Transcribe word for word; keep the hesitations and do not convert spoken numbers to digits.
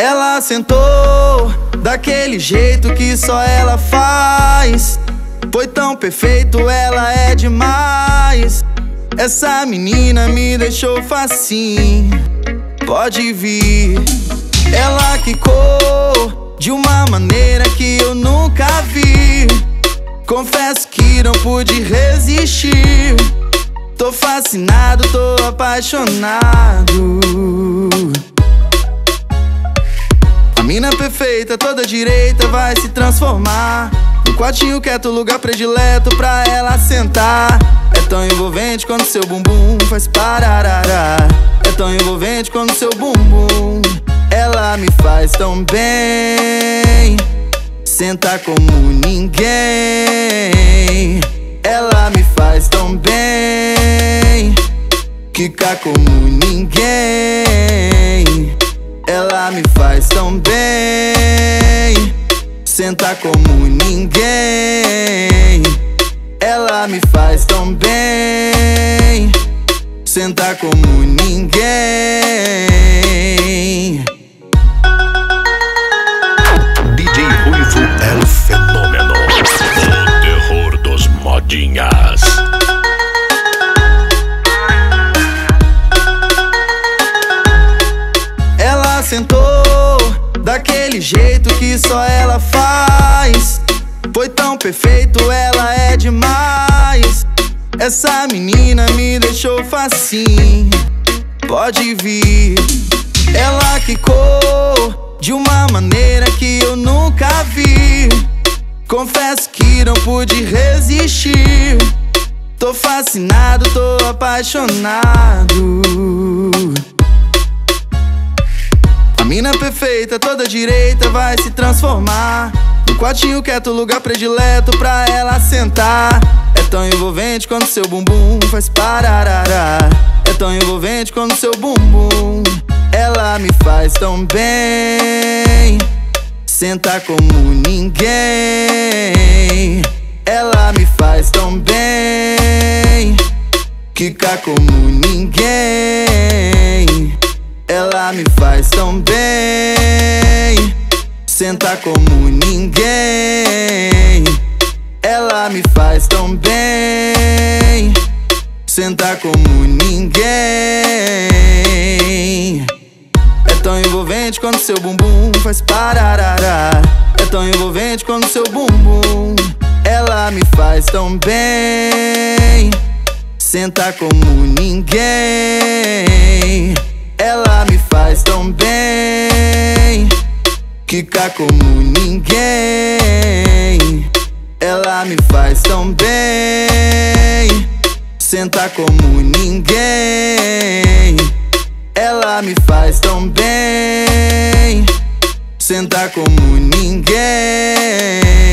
Ela sentou daquele jeito que só ela faz. Foi tão perfeito, ela é demais. Essa menina me deixou facinho. Pode vir. Ela quicou de uma maneira que eu nunca vi. Confesso que não pude resistir. Tô fascinado, tô apaixonado. A mina perfeita, toda direita, vai se transformar. No quartinho quieto, lugar predileto pra ela sentar. É tão envolvente quando seu bumbum faz pararará. É tão envolvente quando seu bumbum. Ela me faz tão bem. Senta como ninguém. Ela me faz tão bem. Quica como ninguém. Ela me faz tão bem. Senta como ninguém. Ela me faz tão bem. Senta como ninguém. D J Uivo é o fenômeno, o terror dos modinhas. Ela sentou daquele jeito que só ela faz. Foi tão perfeito, ela é demais. Essa menina me deixou facinho. Pode vir. Ela quicou de uma maneira que eu nunca vi. Confesso que não pude resistir. Tô fascinado, tô apaixonado. A mina perfeita, toda direita, vai se transformar. No quartinho quieto, lugar predileto pra ela sentar. É tão envolvente quando seu bumbum faz pararará. É tão envolvente quando seu bumbum. Ela me faz tão bem. Senta como ninguém. Ela me faz tão bem. Quica como ninguém. Ela me faz tão bem. Senta como ninguém. Ela me faz tão bem. Senta como ninguém. É tão envolvente quando seu bumbum faz pararará. É tão envolvente quando seu bumbum. Ela me faz tão bem. Senta como ninguém. Ela me faz tão bem. Quica como ninguém. Ela me faz tão bem. Senta como ninguém. Ela me faz tão bem. Senta como ninguém.